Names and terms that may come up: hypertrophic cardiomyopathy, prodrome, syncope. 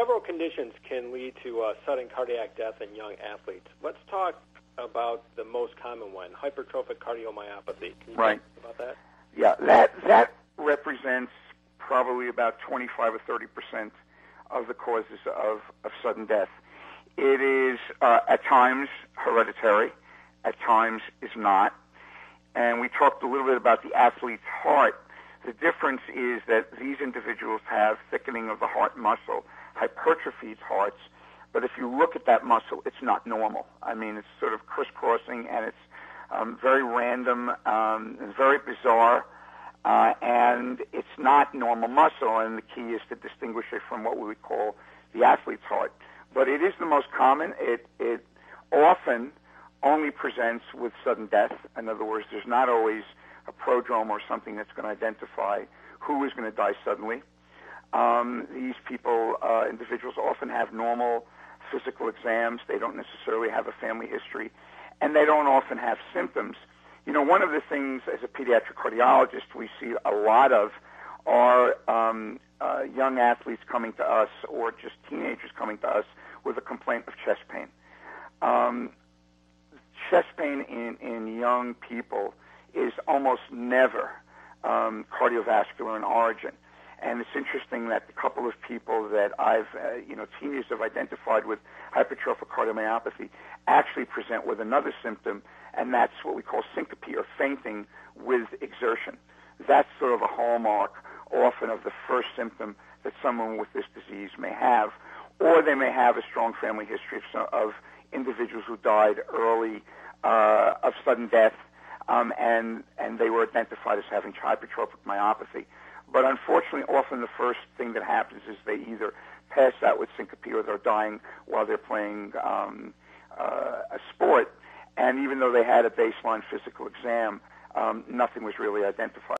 Several conditions can lead to sudden cardiac death in young athletes. Let's talk about the most common one, hypertrophic cardiomyopathy. Can you talk about that? Yeah, that represents probably about 25 or 30% of the causes of sudden death. It is at times hereditary, at times is not. And we talked a little bit about the athlete's heart. The difference is that these individuals have thickening of the heart muscle, hypertrophied hearts, but if you look at that muscle, it's not normal. I mean, it's sort of crisscrossing, and it's very random, and very bizarre, and it's not normal muscle, and the key is to distinguish it from what we would call the athlete's heart. But it is the most common. It often only presents with sudden death. In other words, there's not always a prodrome or something that's going to identify who is going to die suddenly. These people, individuals, often have normal physical exams. They don't necessarily have a family history, and they don't often have symptoms. You know, one of the things as a pediatric cardiologist we see a lot of are young athletes coming to us, or just teenagers coming to us with a complaint of chest pain. Chest pain in young people is almost never cardiovascular in origin. And it's interesting that the couple of people that I've, teenagers have identified with hypertrophic cardiomyopathy actually present with another symptom, and that's what we call syncope, or fainting with exertion. That's sort of a hallmark often of the first symptom that someone with this disease may have, or they may have a strong family history of individuals who died early of sudden death, and they were identified as having hypertrophic myopathy. But unfortunately, often the first thing that happens is they either pass out with syncope or they're dying while they're playing a sport. And even though they had a baseline physical exam, nothing was really identified.